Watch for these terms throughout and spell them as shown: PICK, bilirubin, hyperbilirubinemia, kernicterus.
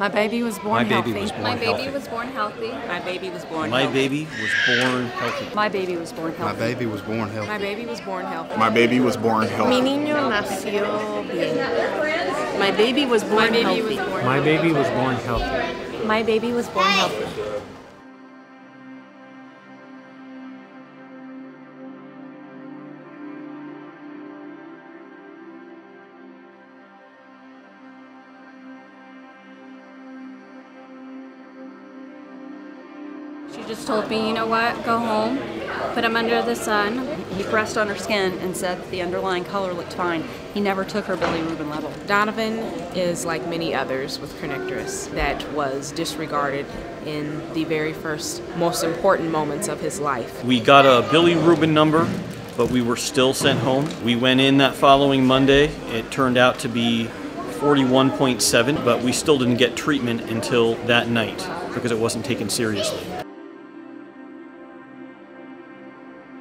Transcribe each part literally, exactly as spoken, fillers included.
My baby was born healthy. My baby was born healthy. My baby was born healthy. My baby was born healthy. My baby was born healthy. My baby was born healthy. My baby was born healthy. My baby was born healthy. Mi niño nació bien. My baby was born healthy. My baby was born healthy. My baby was born healthy. She just told me, you know what, go home, put him under the sun. He pressed on her skin and said that the underlying color looked fine. He never took her bilirubin level. Donovan is like many others with kernicterus that was disregarded in the very first, most important moments of his life. We got a bilirubin number, but we were still sent home. We went in that following Monday. It turned out to be forty-one point seven, but we still didn't get treatment until that night because it wasn't taken seriously.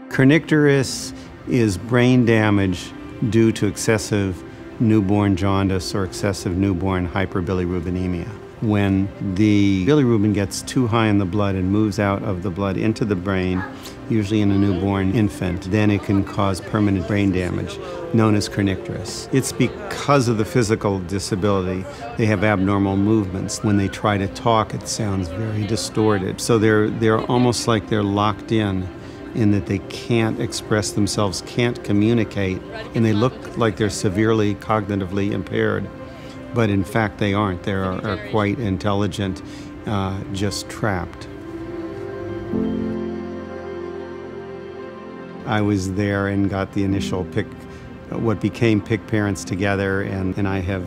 Kernicterus is brain damage due to excessive newborn jaundice or excessive newborn hyperbilirubinemia. When the bilirubin gets too high in the blood and moves out of the blood into the brain, usually in a newborn infant, then it can cause permanent brain damage, known as kernicterus. It's because of the physical disability. They have abnormal movements. When they try to talk, it sounds very distorted. So they're, they're almost like they're locked in. In that they can't express themselves, can't communicate, and they look like they're severely cognitively impaired. But in fact, they aren't. They are, are quite intelligent, uh, just trapped. I was there and got the initial pick, what became Pick Parents Together, and, and I have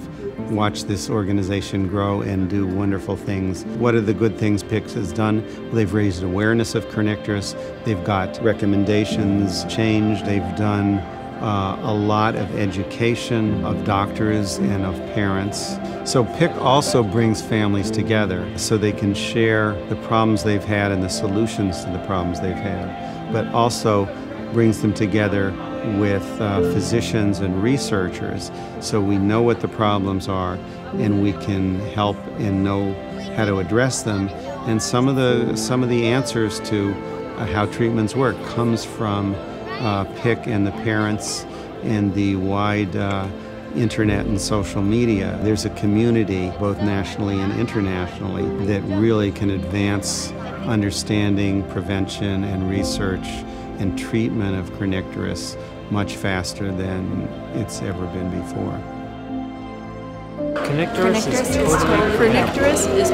watched this organization grow and do wonderful things. What are the good things Pick has done? Well, they've raised awareness of kernicterus, they've got recommendations changed, they've done uh, a lot of education of doctors and of parents. So Pick also brings families together so they can share the problems they've had and the solutions to the problems they've had, but also brings them together with uh, physicians and researchers so we know what the problems are and we can help and know how to address them. And some of the, some of the answers to uh, how treatments work comes from uh, Pick and the parents and the wide uh, internet and social media. There's a community, both nationally and internationally, that really can advance understanding, prevention, and research and treatment of kernicterus much faster than it's ever been before. Kernicterus is totally preventable. Kernicterus is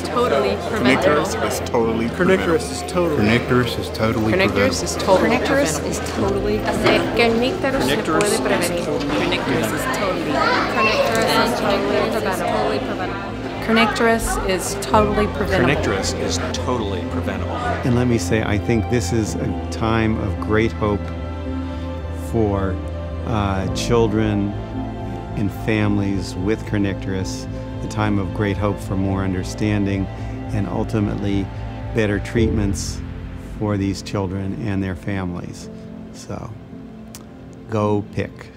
totally preventable. Kernicterus is totally preventable. Kernicterus is totally preventable. Kernicterus is totally preventable. Kernicterus is totally preventable. Kernicterus is totally preventable. Kernicterus is totally preventable. Kernicterus is totally preventable. Kernicterus is totally preventable. And let me say, I think this is a time of great hope for uh, children and families with kernicterus, a time of great hope for more understanding and ultimately better treatments for these children and their families. So, go Pick.